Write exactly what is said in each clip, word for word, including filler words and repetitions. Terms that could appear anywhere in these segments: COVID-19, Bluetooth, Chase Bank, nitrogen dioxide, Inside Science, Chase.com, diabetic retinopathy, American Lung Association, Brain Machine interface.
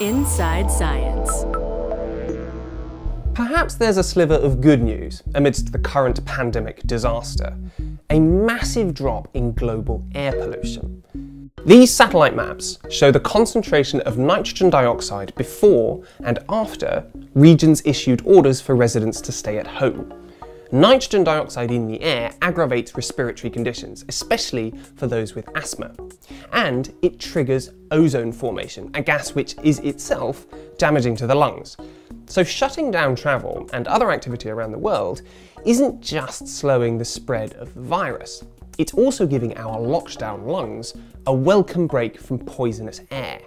Inside Science. Perhaps there's a sliver of good news amidst the current pandemic disaster, a massive drop in global air pollution. These satellite maps show the concentration of nitrogen dioxide before and after regions issued orders for residents to stay at home. Nitrogen dioxide in the air aggravates respiratory conditions, especially for those with asthma, and it triggers ozone formation, a gas which is itself damaging to the lungs. So shutting down travel and other activity around the world isn't just slowing the spread of the virus, it's also giving our locked down lungs a welcome break from poisonous air.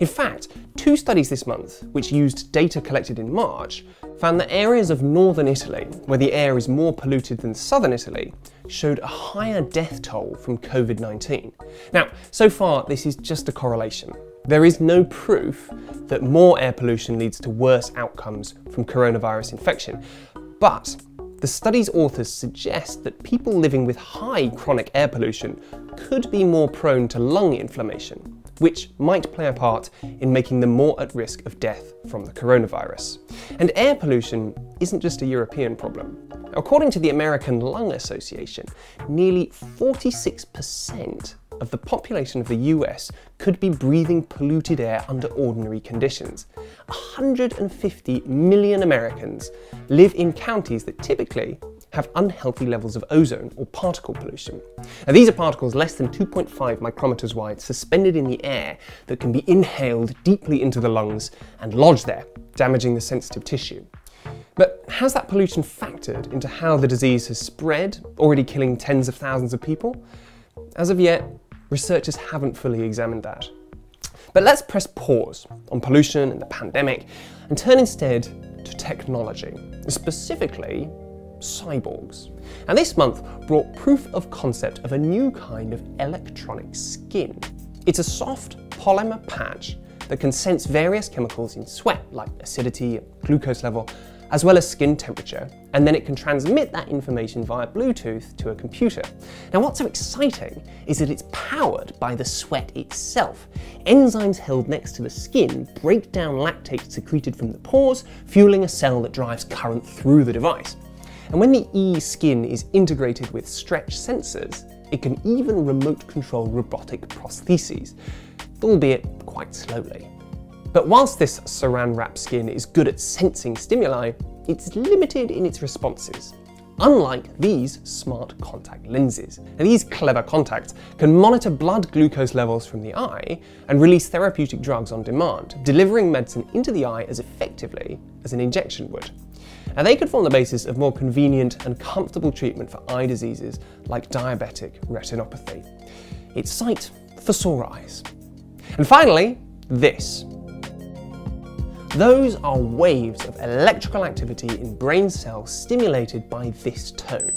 In fact, two studies this month, which used data collected in March, found that areas of northern Italy, where the air is more polluted than southern Italy, showed a higher death toll from COVID nineteen. Now, so far, this is just a correlation. There is no proof that more air pollution leads to worse outcomes from coronavirus infection, but the study's authors suggest that people living with high chronic air pollution could be more prone to lung inflammation, which might play a part in making them more at risk of death from the coronavirus. And air pollution isn't just a European problem. According to the American Lung Association, nearly forty-six percent of the population of the U S could be breathing polluted air under ordinary conditions. one hundred fifty million Americans live in counties that typically have unhealthy levels of ozone or particle pollution. Now, these are particles less than two point five micrometers wide suspended in the air that can be inhaled deeply into the lungs and lodge there, damaging the sensitive tissue. But has that pollution factored into how the disease has spread, already killing tens of thousands of people? As of yet, researchers haven't fully examined that. But let's press pause on pollution and the pandemic and turn instead to technology, specifically cyborgs. And this month brought proof of concept of a new kind of electronic skin. It's a soft polymer patch that can sense various chemicals in sweat, like acidity and glucose level, as well as skin temperature, and then it can transmit that information via Bluetooth to a computer. Now, what's so exciting is that it's powered by the sweat itself. Enzymes held next to the skin break down lactate secreted from the pores, fueling a cell that drives current through the device. And when the e-skin is integrated with stretch sensors, it can even remote control robotic prostheses, albeit quite slowly. But whilst this saran wrap skin is good at sensing stimuli, it's limited in its responses, unlike these smart contact lenses. Now, these clever contacts can monitor blood glucose levels from the eye and release therapeutic drugs on demand, delivering medicine into the eye as effectively as an injection would. And they could form the basis of more convenient and comfortable treatment for eye diseases like diabetic retinopathy. It's sight for sore eyes. And finally, this. Those are waves of electrical activity in brain cells stimulated by this tone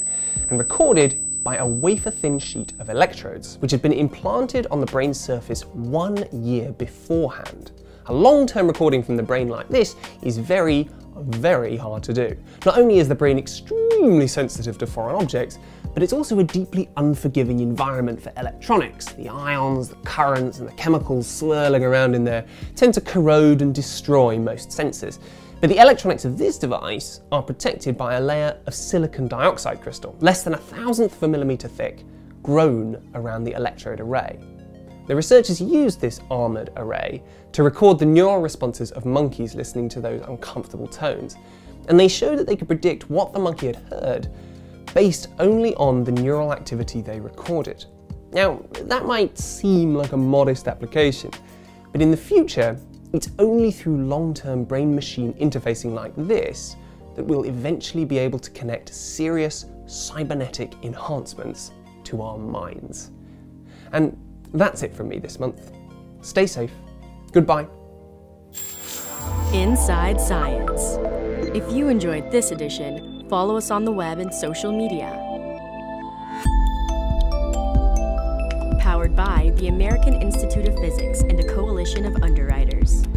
and recorded by a wafer-thin sheet of electrodes, which had been implanted on the brain's surface one year beforehand. A long-term recording from the brain like this is very, very hard to do. Not only is the brain extremely sensitive to foreign objects, but it's also a deeply unforgiving environment for electronics. The ions, the currents, and the chemicals swirling around in there tend to corrode and destroy most sensors. But the electronics of this device are protected by a layer of silicon dioxide crystal, less than a thousandth of a millimeter thick, grown around the electrode array. The researchers used this armoured array to record the neural responses of monkeys listening to those uncomfortable tones, and they showed that they could predict what the monkey had heard based only on the neural activity they recorded. Now, that might seem like a modest application, but in the future, it's only through long-term brain-machine interfacing like this that we'll eventually be able to connect serious cybernetic enhancements to our minds. And that's it from me this month. Stay safe. Goodbye. Inside Science. If you enjoyed this edition, follow us on the web and social media. Powered by the American Institute of Physics and a coalition of underwriters.